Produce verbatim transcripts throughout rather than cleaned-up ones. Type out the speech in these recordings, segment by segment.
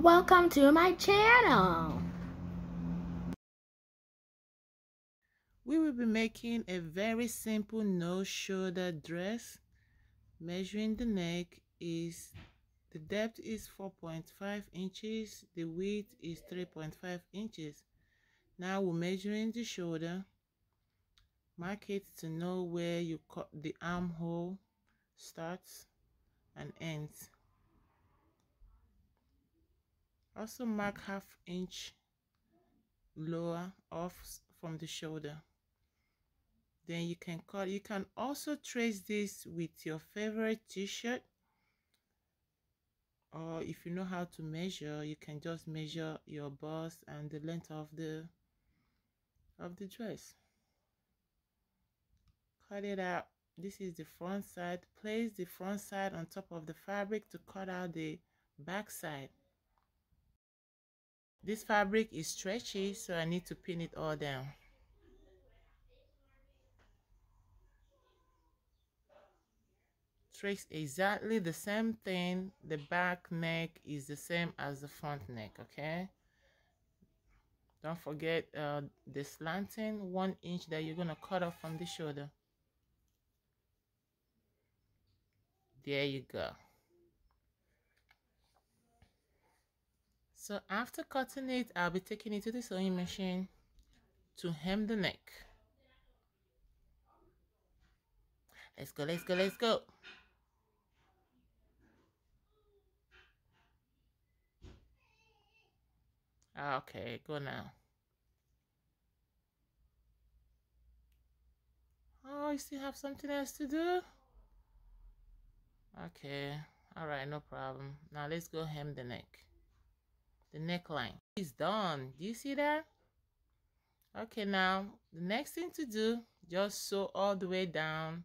Welcome to my channel. We will be making a very simple no shoulder dress. Measuring the neck is the depth is four point five inches, the width is three point five inches. Now we're measuring the shoulder. Mark it to know where you cut the armhole starts and ends. Also mark half inch lower off from the shoulder. Then you can cut. You can also trace this with your favorite t-shirt, or if you know how to measure, you can just measure your bust and the length of the of the dress. Cut it out. This is the front side. Place the front side on top of the fabric to cut out the back side. This fabric is stretchy, so I need to pin it all down. Trace exactly the same thing. The back neck is the same as the front neck, okay? Don't forget uh, the slanting one inch that you're gonna cut off from the shoulder. There you go. So after cutting it, I'll be taking it to the sewing machine to hem the neck. Let's go, let's go, let's go. Okay, go now. Oh, you still have something else to do? Okay, all right, no problem. Now let's go hem the neck. The neckline is done. Do you see that? Okay, now the next thing to do, just sew all the way down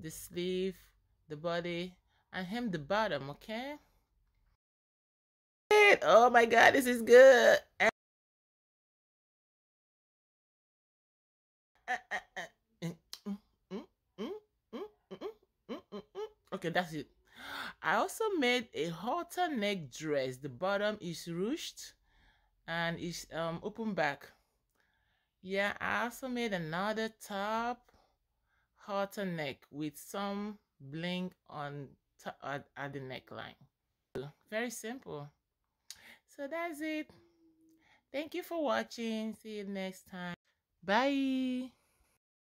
the sleeve, the body, and hem the bottom, okay? Oh my God, this is good. Uh, uh, uh. Mm, mm, mm, mm, mm, mm, mm, mm, mm. Okay, that's it. I also made a halter neck dress. The bottom is ruched and it's um open back. Yeah, I also made another top halter neck with some bling on top at, at the neckline. Very simple. So that's it. Thank you for watching. See you next time. Bye.